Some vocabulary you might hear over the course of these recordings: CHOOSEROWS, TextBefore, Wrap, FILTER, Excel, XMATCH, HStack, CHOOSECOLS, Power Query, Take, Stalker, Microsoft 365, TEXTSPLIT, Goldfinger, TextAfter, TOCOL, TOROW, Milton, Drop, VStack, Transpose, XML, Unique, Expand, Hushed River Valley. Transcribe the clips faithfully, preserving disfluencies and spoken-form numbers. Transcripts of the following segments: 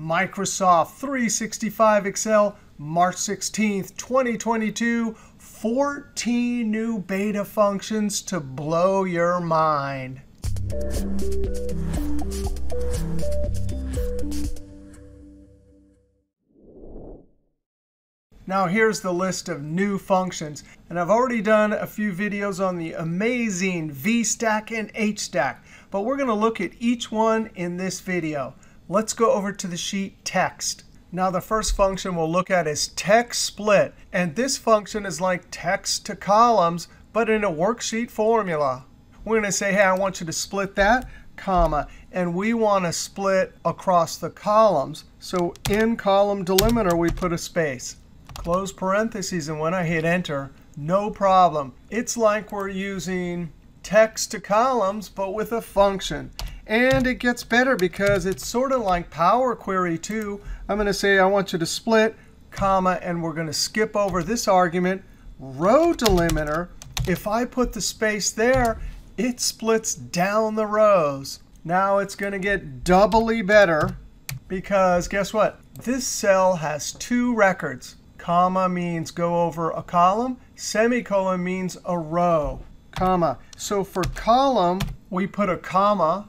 Microsoft three sixty-five Excel, March sixteenth, twenty twenty-two, fourteen new beta functions to blow your mind. Now here's the list of new functions. And I've already done a few videos on the amazing VStack and HStack, but we're going to look at each one in this video. Let's go over to the sheet text. Now the first function we'll look at is TextSplit. And this function is like text to columns, but in a worksheet formula. We're going to say, hey, I want you to split that, comma. And we want to split across the columns. So in column delimiter, we put a space. Close parentheses, and when I hit Enter, no problem. It's like we're using text to columns, but with a function. And it gets better because it's sort of like Power Query too. I'm going to say I want you to split, comma, and we're going to skip over this argument, row delimiter. If I put the space there, it splits down the rows. Now it's going to get doubly better because guess what? This cell has two records. Comma means go over a column. Semicolon means a row. Comma. So for column, we put a comma.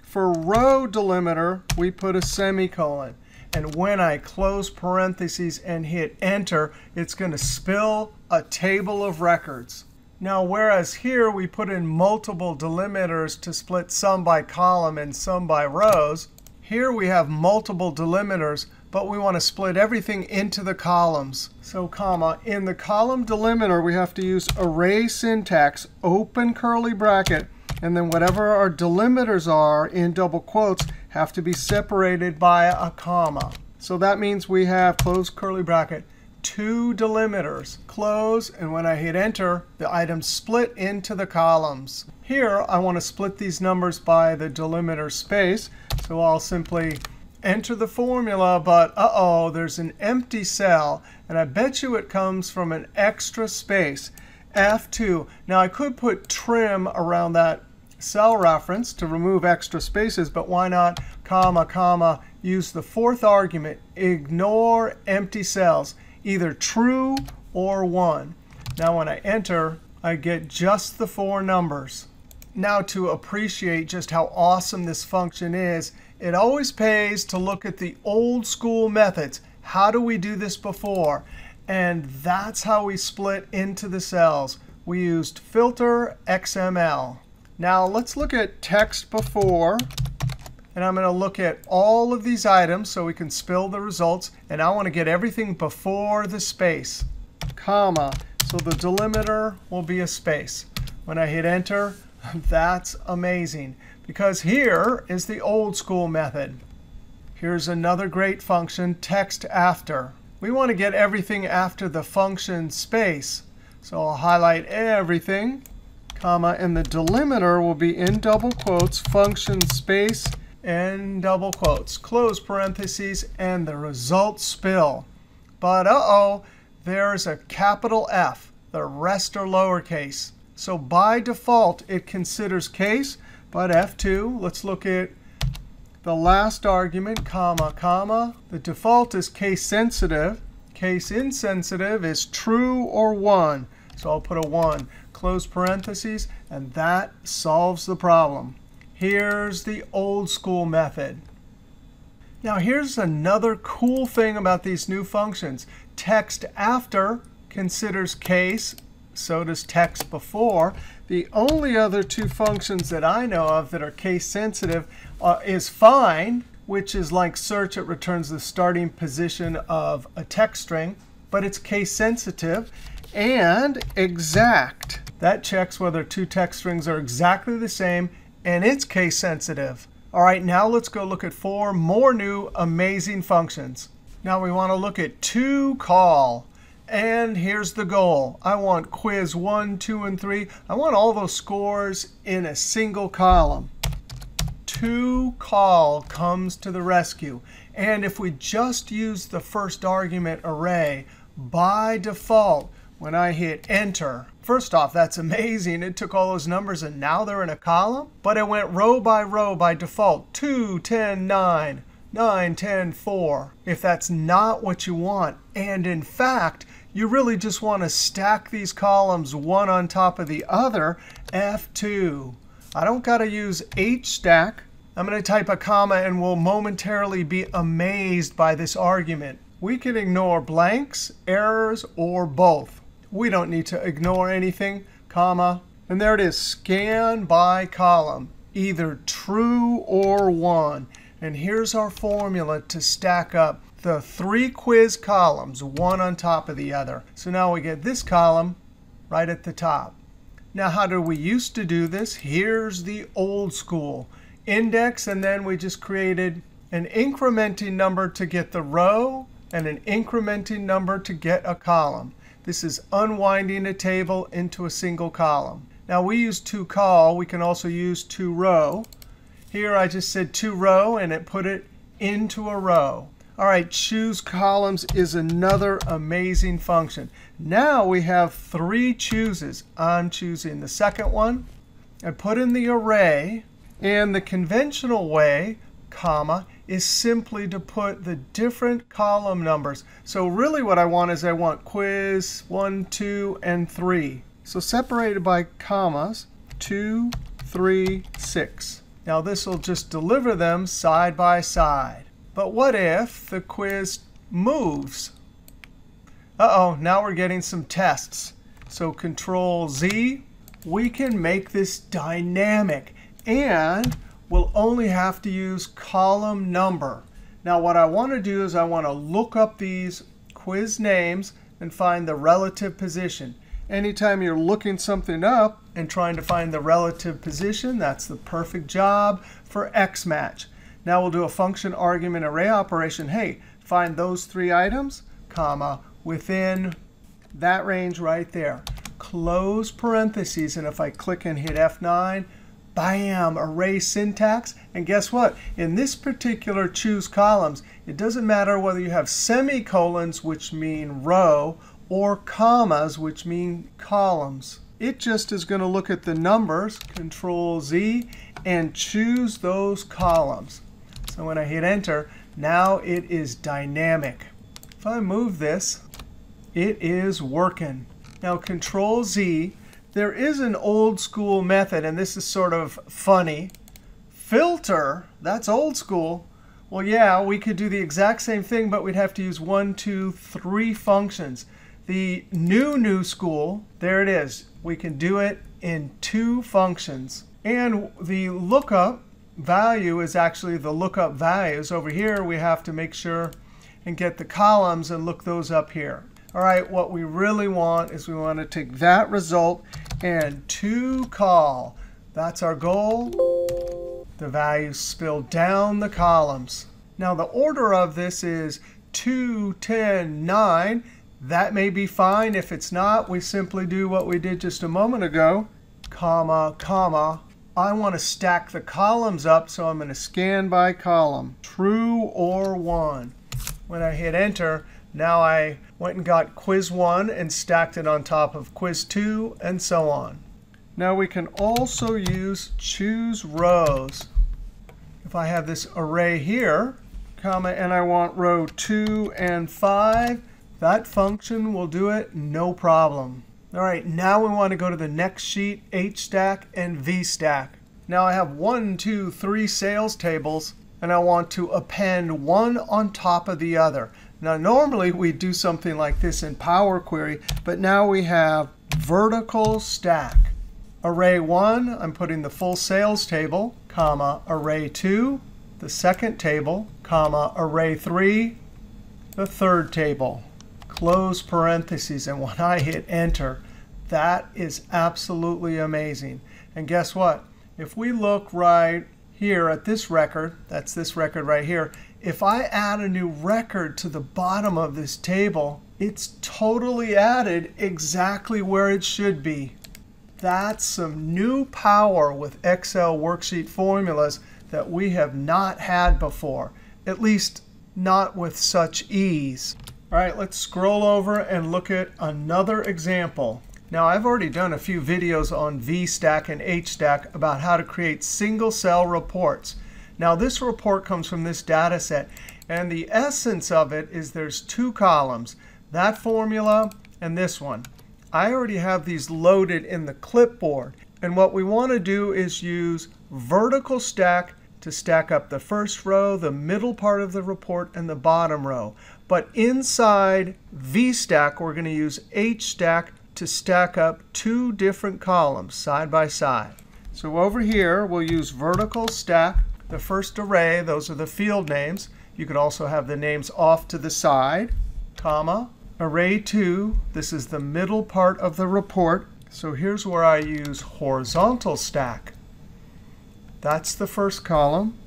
For row delimiter, we put a semicolon. And when I close parentheses and hit Enter, it's going to spill a table of records. Now, whereas here we put in multiple delimiters to split some by column and some by rows, here we have multiple delimiters, but we want to split everything into the columns. So comma, in the column delimiter, we have to use array syntax, open curly bracket, and then whatever our delimiters are in double quotes have to be separated by a comma. So that means we have, close curly bracket, two delimiters, close, and when I hit Enter, the items split into the columns. Here, I want to split these numbers by the delimiter space, so I'll simply enter the formula, but uh-oh, there's an empty cell, and I bet you it comes from an extra space, F two. Now, I could put trim around that cell reference to remove extra spaces, but why not, comma, comma, use the fourth argument, ignore empty cells, either true or one. Now, when I enter, I get just the four numbers. Now, to appreciate just how awesome this function is, it always pays to look at the old school methods. How do we do this before? And that's how we split into the cells. We used filter X M L. Now, let's look at TextBefore. And I'm going to look at all of these items so we can spill the results. And I want to get everything before the space, comma. So the delimiter will be a space. When I hit Enter, that's amazing, because here is the old school method. Here's another great function, TextAfter. We want to get everything after the function space. So I'll highlight everything, comma, and the delimiter will be in double quotes, function space, and double quotes, close parentheses, and the results spill. But uh-oh, there's a capital F. The rest are lowercase. So by default, it considers case, but F two. Let's look at the last argument, comma, comma. The default is case sensitive. Case insensitive is true or one. So I'll put a one, close parentheses, and that solves the problem. Here's the old school method. Now here's another cool thing about these new functions. TextAfter considers case. So does TextBefore. The only other two functions that I know of that are case sensitive uh, is find, which is like search. It returns the starting position of a text string, but it's case sensitive, and exact. That checks whether two text strings are exactly the same, and it's case sensitive. All right, now let's go look at four more new amazing functions. Now we want to look at TOCOL. And here's the goal. I want quiz one, two, and three. I want all those scores in a single column. TOCOL comes to the rescue. And if we just use the first argument array, by default, when I hit Enter, first off, that's amazing. It took all those numbers, and now they're in a column. But it went row by row by default, two, ten, nine. nine, ten, four. If that's not what you want, and in fact, you really just want to stack these columns one on top of the other, F two. I don't got to use HStack. I'm going to type a comma and we'll momentarily be amazed by this argument. We can ignore blanks, errors, or both. We don't need to ignore anything, comma. And there it is, scan by column, either true or one. And here's our formula to stack up the three quiz columns, one on top of the other. So now we get this column right at the top. Now how did we used to do this? Here's the old school index, and then we just created an incrementing number to get the row and an incrementing number to get a column. This is unwinding a table into a single column. Now we use to col. We can also use to row. Here I just said to row, and it put it into a row. All right, choose columns is another amazing function. Now we have three chooses. I'm choosing the second one. I put in the array. And the conventional way, comma, is simply to put the different column numbers. So really what I want is I want quiz one, two, and three. So separated by commas, two, three, six. Now this will just deliver them side by side. But what if the quiz moves? Uh-oh, now we're getting some tests. So control Z. We can make this dynamic. And we'll only have to use column number. Now what I want to do is I want to look up these quiz names and find the relative position. Anytime you're looking something up and trying to find the relative position, that's the perfect job for X match. Now we'll do a function argument array operation. Hey, find those three items, comma, within that range right there. Close parentheses. And if I click and hit F nine, bam, array syntax. And guess what? In this particular choose columns, it doesn't matter whether you have semicolons, which mean row, or commas, which mean columns. It just is going to look at the numbers, control Z, and choose those columns. So when I hit Enter, now it is dynamic. If I move this, it is working. Now control Z, there is an old school method, and this is sort of funny. Filter, that's old school. Well, yeah, we could do the exact same thing, but we'd have to use one, two, three functions. The new, new school, there it is. We can do it in two functions. And the lookup value is actually the lookup values. Over here, we have to make sure and get the columns and look those up here. All right, what we really want is we want to take that result and to col. That's our goal. The values spill down the columns. Now, the order of this is two, ten, nine. That may be fine. If it's not, we simply do what we did just a moment ago, comma, comma. I want to stack the columns up, so I'm going to scan by column, true or one. When I hit Enter, now I went and got quiz one and stacked it on top of quiz two, and so on. Now we can also use choose rows. If I have this array here, comma, and I want row two and five, that function will do it, no problem. All right, now we want to go to the next sheet, H stack and V stack. Now I have one, two, three sales tables, and I want to append one on top of the other. Now normally we do something like this in Power Query, but now we have vertical stack. Array one, I'm putting the full sales table, comma, array two, the second table, comma, array three, the third table. Close parentheses. And when I hit Enter, that is absolutely amazing. And guess what? If we look right here at this record, that's this record right here, if I add a new record to the bottom of this table, it's totally added exactly where it should be. That's some new power with Excel worksheet formulas that we have not had before, at least not with such ease. All right, let's scroll over and look at another example. Now, I've already done a few videos on V stack and H stack about how to create single cell reports. Now, this report comes from this data set. And the essence of it is there's two columns, that formula and this one. I already have these loaded in the clipboard. And what we want to do is use vertical stack to stack up the first row, the middle part of the report, and the bottom row. But inside VStack, we're going to use HStack to stack up two different columns side by side. So over here, we'll use vertical stack, the first array. Those are the field names. You could also have the names off to the side, comma. Array two, this is the middle part of the report. So here's where I use horizontal stack. That's the first column.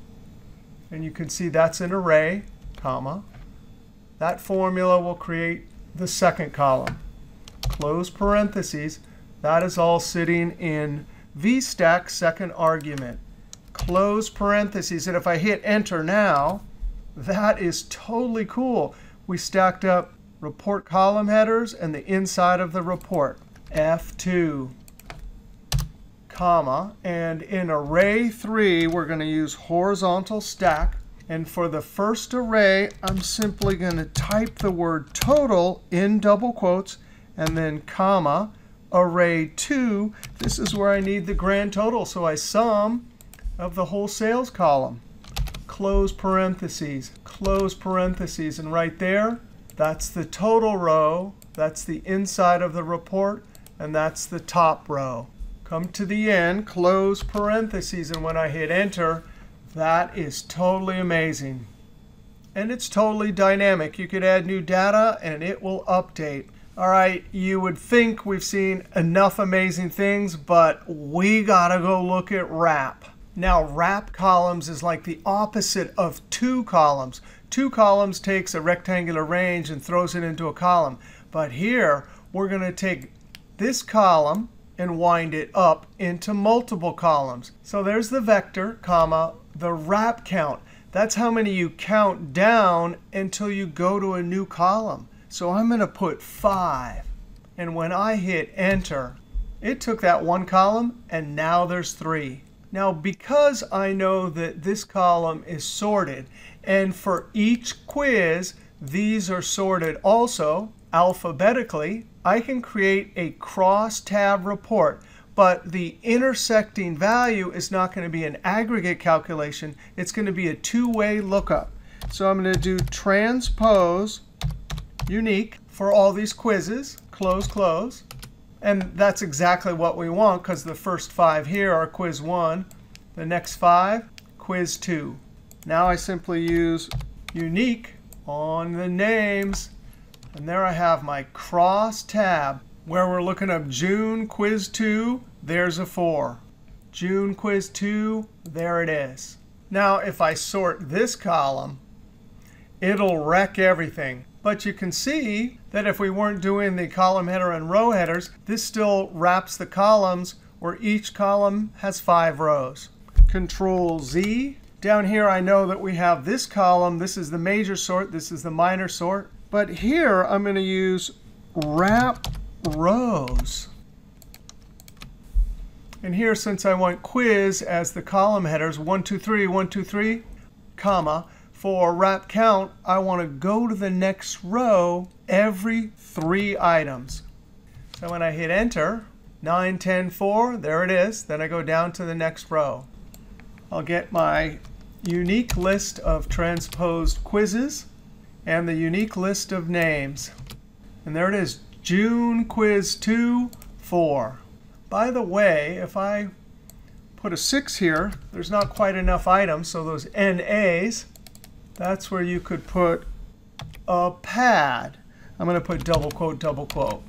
And you can see that's an array, comma. That formula will create the second column. Close parentheses. That is all sitting in VStack second argument. Close parentheses. And if I hit Enter now, that is totally cool. We stacked up report column headers and the inside of the report. F two, comma, and in array three, we're going to use horizontal stack. And for the first array, I'm simply going to type the word total in double quotes, and then comma, array two. This is where I need the grand total, so I sum of the whole sales column. Close parentheses, close parentheses, and right there, that's the total row, that's the inside of the report, and that's the top row. Come to the end, close parentheses, and when I hit Enter, that is totally amazing. And it's totally dynamic. You could add new data, and it will update. All right, you would think we've seen enough amazing things, but we got to go look at Wrap. Now, Wrap columns is like the opposite of two columns. Two columns takes a rectangular range and throws it into a column. But here, we're going to take this column and wind it up into multiple columns. So there's the vector, comma, the wrap count. That's how many you count down until you go to a new column. So I'm going to put five. And when I hit Enter, it took that one column, and now there's three. Now, because I know that this column is sorted, and for each quiz, these are sorted also alphabetically, I can create a cross-tab report. But the intersecting value is not going to be an aggregate calculation. It's going to be a two-way lookup. So I'm going to do transpose unique for all these quizzes, close, close. And that's exactly what we want, because the first five here are quiz one, the next five, quiz two. Now I simply use unique on the names. And there I have my cross tab, where we're looking up June quiz two, there's a four. June quiz two, there it is. Now if I sort this column, it'll wreck everything. But you can see that if we weren't doing the column header and row headers, this still wraps the columns where each column has five rows. Control Z. Down here, I know that we have this column. This is the major sort. This is the minor sort. But here, I'm going to use wrap rows. And here, since I want quiz as the column headers, one two three, one two three, comma. For wrap count, I want to go to the next row every three items. So when I hit Enter, nine, ten, four, there it is. Then I go down to the next row. I'll get my unique list of transposed quizzes and the unique list of names. And there it is, June quiz two, four. By the way, if I put a six here, there's not quite enough items, so those N A's. That's where you could put a pad. I'm going to put double quote, double quote.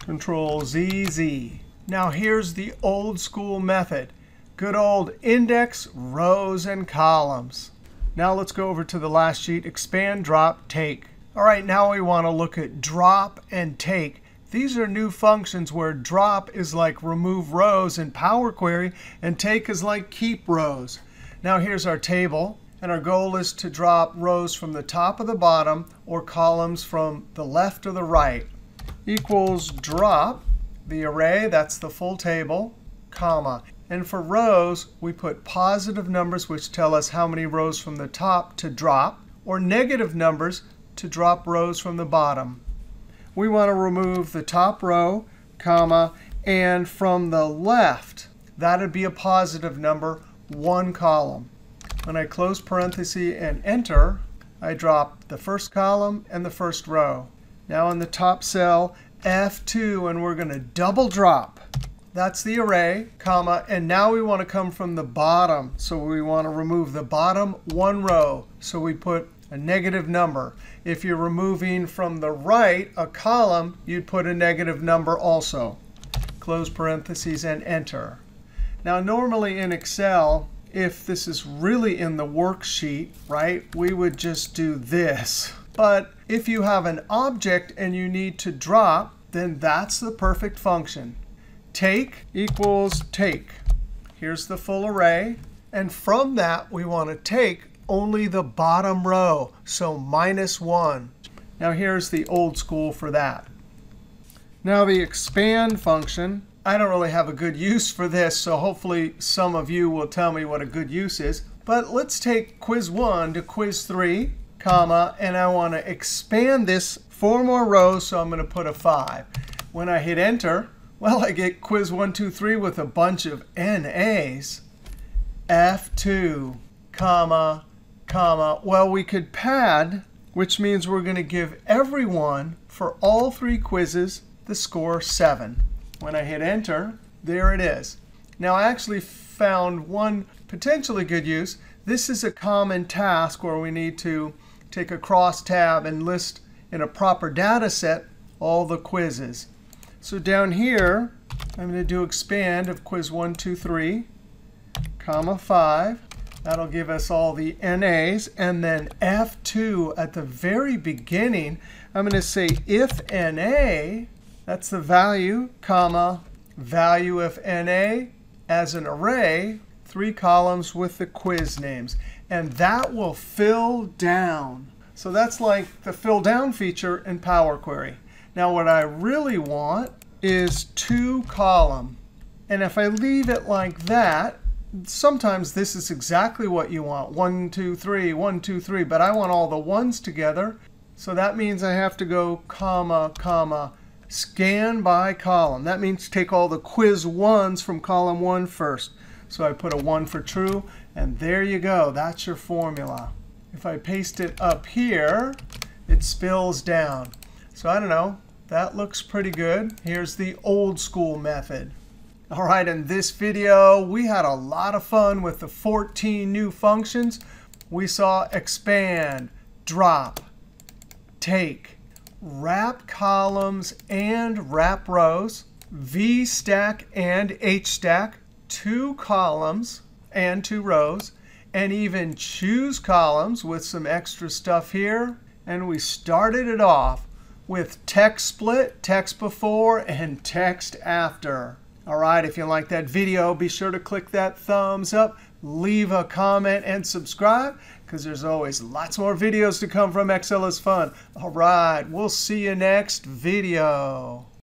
Control Z, Z. Now here's the old school method. Good old index, rows, and columns. Now let's go over to the last sheet, Expand, Drop, Take. All right, now we want to look at Drop and Take. These are new functions where Drop is like remove rows in Power Query, and Take is like keep rows. Now here's our table. And our goal is to drop rows from the top or the bottom, or columns from the left or the right. Equals drop, the array, that's the full table, comma. And for rows, we put positive numbers, which tell us how many rows from the top to drop, or negative numbers to drop rows from the bottom. We want to remove the top row, comma, and from the left, that would be a positive number, one column. When I close parentheses and enter, I drop the first column and the first row. Now in the top cell, F two, and we're going to double drop. That's the array, comma, and now we want to come from the bottom. So we want to remove the bottom one row. So we put a negative number. If you're removing from the right a column, you'd put a negative number also. Close parentheses and enter. Now normally in Excel, if this is really in the worksheet, right, we would just do this. But if you have an object and you need to drop, then that's the perfect function. Take equals take. Here's the full array. And from that, we want to take only the bottom row, so minus one. Now here's the old school for that. Now the expand function. I don't really have a good use for this, so hopefully some of you will tell me what a good use is. But let's take quiz one to quiz three, comma, and I want to expand this four more rows, so I'm going to put a five. When I hit enter, well, I get quiz one, two, three with a bunch of N A's. F two, comma, comma. Well, we could pad, which means we're going to give everyone for all three quizzes the score seven. When I hit enter, there it is. Now, I actually found one potentially good use. This is a common task where we need to take a cross tab and list in a proper data set all the quizzes. So down here, I'm going to do expand of quiz one, two, three, comma, five. That'll give us all the N A's. And then F two at the very beginning, I'm going to say if N A, that's the value, comma, value of N A as an array, three columns with the quiz names. And that will fill down. So that's like the fill down feature in Power Query. Now, what I really want is two column. And if I leave it like that, sometimes this is exactly what you want. One, two, three, one, two, three. But I want all the ones together. So that means I have to go comma, comma, scan by column. That means take all the quiz ones from column one first. So I put a one for true. And there you go. That's your formula. If I paste it up here, it spills down. So I don't know. That looks pretty good. Here's the old school method. All right, in this video, we had a lot of fun with the fourteen new functions. We saw expand, drop, take, wrap columns and wrap rows, VStack and HStack, two columns and two rows, and even choose columns with some extra stuff here. And we started it off with TextSplit, TextBefore, and TextAfter. All right, if you like that video, be sure to click that thumbs up, leave a comment, and subscribe, because there's always lots more videos to come from Excel is Fun. All right, we'll see you next video.